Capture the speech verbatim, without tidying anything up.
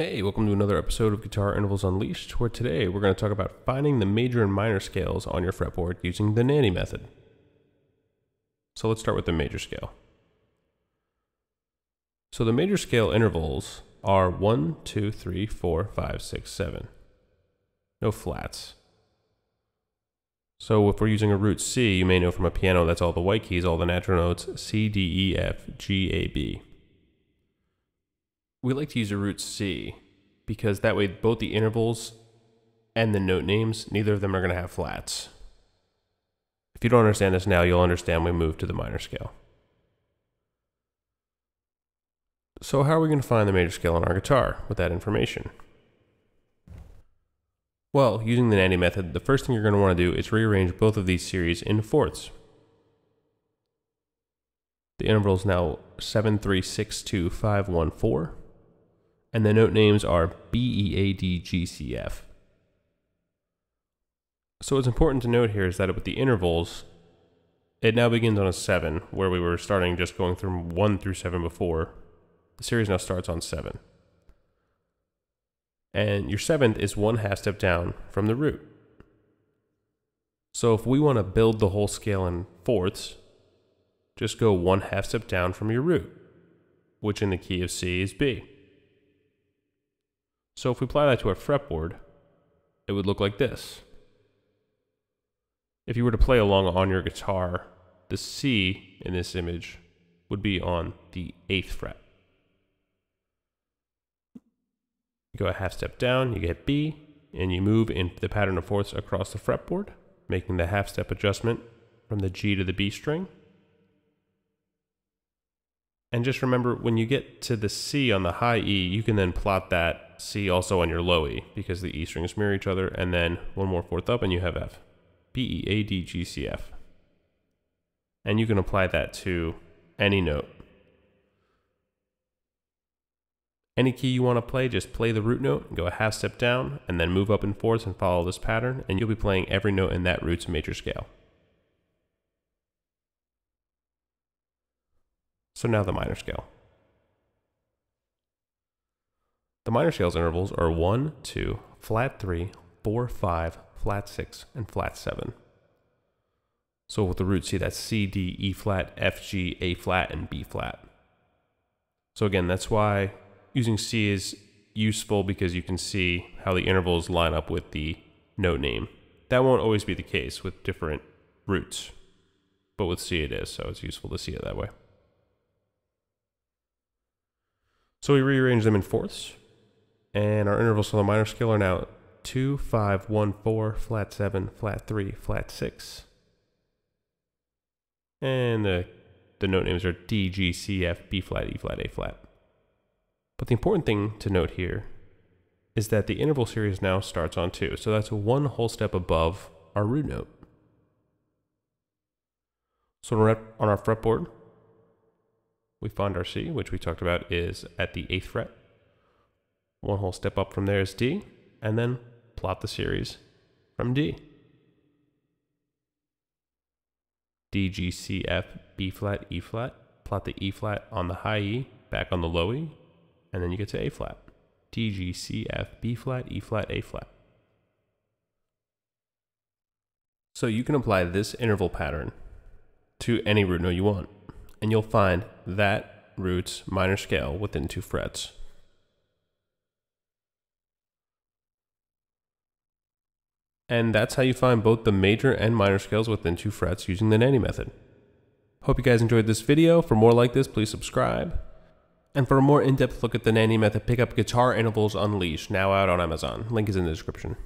Hey, welcome to another episode of Guitar Intervals Unleashed, where today we're going to talk about finding the major and minor scales on your fretboard using the NANDI method. So let's start with the major scale. So the major scale intervals are one, two, three, four, five, six, seven. No flats. So if we're using a root C, you may know from a piano that's all the white keys, all the natural notes, C, D, E, F, G, A, B. We like to use a root C because that way both the intervals and the note names, neither of them are going to have flats. If you don't understand this now, you'll understand when we move to the minor scale. So how are we going to find the major scale on our guitar with that information? Well, using the NANDI method, the first thing you're going to want to do is rearrange both of these series into fourths. The interval is now seven, three, six, two, five, one, four. And the note names are B, E, A, D, G, C, F. So what's important to note here is that with the intervals, it now begins on a seven, where we were starting just going through one through seven before. The series now starts on seven. And your seventh is one half step down from the root. So if we want to build the whole scale in fourths, just go one half step down from your root, which in the key of C is B. So if we apply that to our fretboard, it would look like this. If you were to play along on your guitar, the C in this image would be on the eighth fret. You go a half step down, you get B, and you move in the pattern of fourths across the fretboard, making the half step adjustment from the G to the B string. And just remember, when you get to the C on the high E, you can then plot that C also on your low E, because the E strings mirror each other, and then one more fourth up and you have F. B, E, A, D, G, C, F. And you can apply that to any note. Any key you want to play, just play the root note, and go a half step down, and then move up in fourths and follow this pattern, and you'll be playing every note in that root's major scale. So now the minor scale. The minor scale's intervals are one, two, flat three, four, five, flat six, and flat seven. So with the root C, that's C, D, E flat, F, G, A flat, and B flat. So again, that's why using C is useful, because you can see how the intervals line up with the note name. That won't always be the case with different roots, but with C it is, so it's useful to see it that way. So we rearrange them in fourths, and our intervals on the minor scale are now two, five, one, four, flat seven, flat three, flat six. And the, the note names are D, G, C, F, B flat, E flat, A flat. But the important thing to note here is that the interval series now starts on two, so that's one whole step above our root note. So on our fretboard, we find our C, which we talked about is at the eighth fret. One whole step up from there is D, and then plot the series from D. D, G, C, F, B flat, E flat. Plot the E flat on the high E, back on the low E, and then you get to A flat. D, G, C, F, B flat, E flat, A flat. So you can apply this interval pattern to any root note you want, and you'll find that root's minor scale within two frets. And that's how you find both the major and minor scales within two frets using the NANDI method. Hope you guys enjoyed this video. For more like this, please subscribe. And for a more in-depth look at the NANDI method, pick up Guitar Intervals Unleashed, now out on Amazon. Link is in the description.